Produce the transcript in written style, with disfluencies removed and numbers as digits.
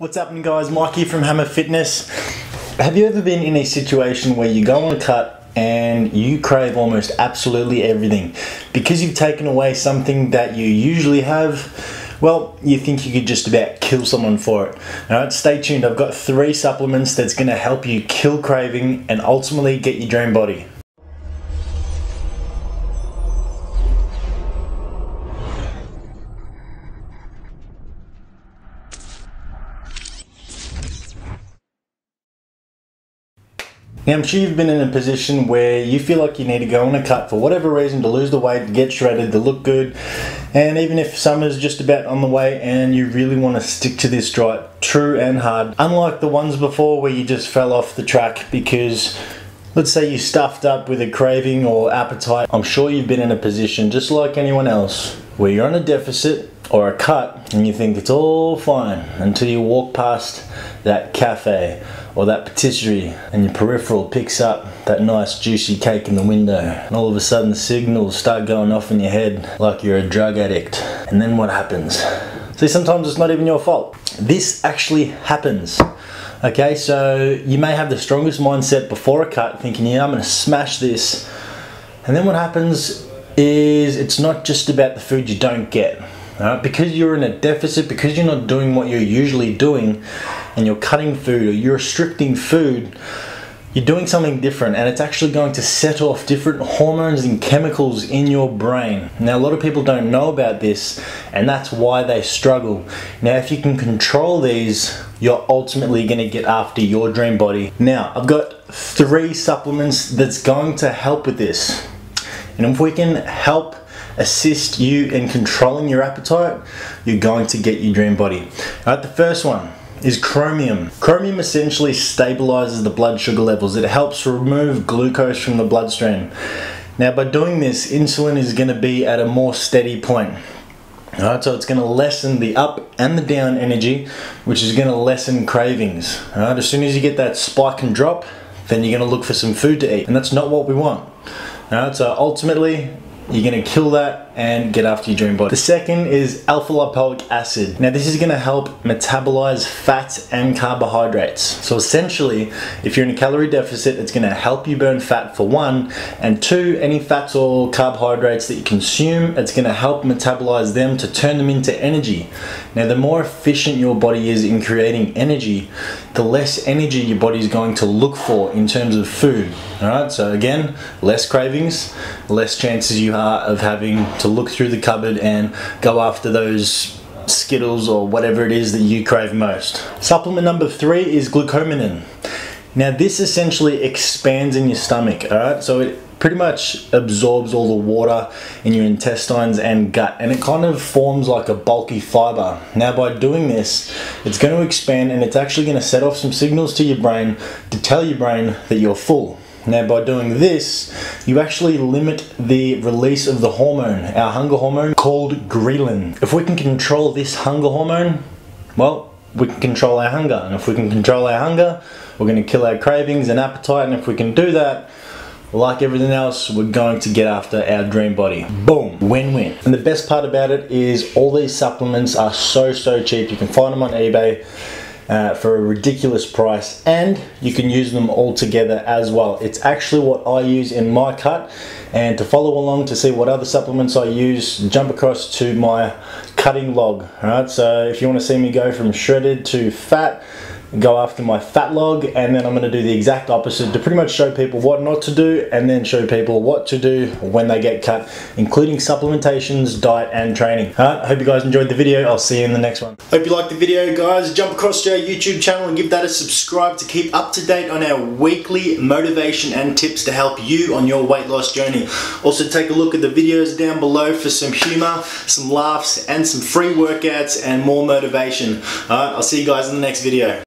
What's happening, guys? Mikey from Hammrr Fitness. Have you ever been in a situation where you go on a cut and you crave almost absolutely everything? Because you've taken away something that you usually have, well, you think you could just about kill someone for it. Alright, stay tuned. I've got 3 supplements that's going to help you kill craving and ultimately get your dream body. Now, I'm sure you've been in a position where you feel like you need to go on a cut for whatever reason, to lose the weight, to get shredded, to look good, and even if summer's just about on the way and you really want to stick to this diet true and hard, unlike the ones before where you just fell off the track because, let's say, you stuffed up with a craving or appetite. I'm sure you've been in a position just like anyone else where you're on a deficit or a cut and you think it's all fine until you walk past that cafe or that patisserie and your peripheral picks up that nice juicy cake in the window, and all of a sudden the signals start going off in your head like you're a drug addict. And then what happens? See, sometimes it's not even your fault. This actually happens. Okay, so you may have the strongest mindset before a cut, thinking, yeah, I'm gonna smash this. And then what happens is it's not just about the food you don't get. Right? Because you're in a deficit, because you're not doing what you're usually doing, and you're cutting food or you're restricting food, you're doing something different, and it's actually going to set off different hormones and chemicals in your brain. Now, a lot of people don't know about this, and that's why they struggle. Now, if you can control these, you're ultimately going to get after your dream body. Now, I've got 3 supplements that's going to help with this, and if we can help assist you in controlling your appetite, you're going to get your dream body. All right, the first one is chromium. Chromium essentially stabilizes the blood sugar levels. It helps remove glucose from the bloodstream. Now, by doing this, insulin is going to be at a more steady point. All right, so it's going to lessen the up and the down energy, which is going to lessen cravings. All right, as soon as you get that spike and drop, then you're going to look for some food to eat, and that's not what we want. All right, so ultimately, you're gonna kill that and get after your dream body. The second is alpha lipoic acid. Now, this is gonna help metabolize fats and carbohydrates. So essentially, if you're in a calorie deficit, it's gonna help you burn fat for one, and 2, any fats or carbohydrates that you consume, it's gonna help metabolize them to turn them into energy. Now, the more efficient your body is in creating energy, the less energy your body's going to look for in terms of food. All right, so again, less cravings, less chances you are of having to look through the cupboard and go after those Skittles or whatever it is that you crave most. Supplement number 3 is glucomannan. Now, this essentially expands in your stomach, all right? So it pretty much absorbs all the water in your intestines and gut, and it kind of forms like a bulky fiber. Now, by doing this, it's going to expand, and it's actually going to set off some signals to your brain to tell your brain that you're full. Now, by doing this, you actually limit the release of the hormone, our hunger hormone called ghrelin. If we can control this hunger hormone, well, we can control our hunger. And if we can control our hunger, we're going to kill our cravings and appetite. And if we can do that, like everything else, we're going to get after our dream body. Boom, win-win. And the best part about it is all these supplements are so cheap. You can find them on eBay. For a ridiculous price, and you can use them all together as well. It's actually what I use in my cut, and to follow along to see what other supplements I use, jump across to my cutting log. All right, so if you want to see me go from shredded to fat, go after my fat log, and then I'm going to do the exact opposite to pretty much show people what not to do, and then show people what to do when they get cut, including supplementations, diet, and training. Alright, I hope you guys enjoyed the video. I'll see you in the next one. Hope you liked the video, guys. Jump across to our YouTube channel and give that a subscribe to keep up to date on our weekly motivation and tips to help you on your weight loss journey. Also, take a look at the videos down below for some humor, some laughs, and some free workouts and more motivation. Alright, I'll see you guys in the next video.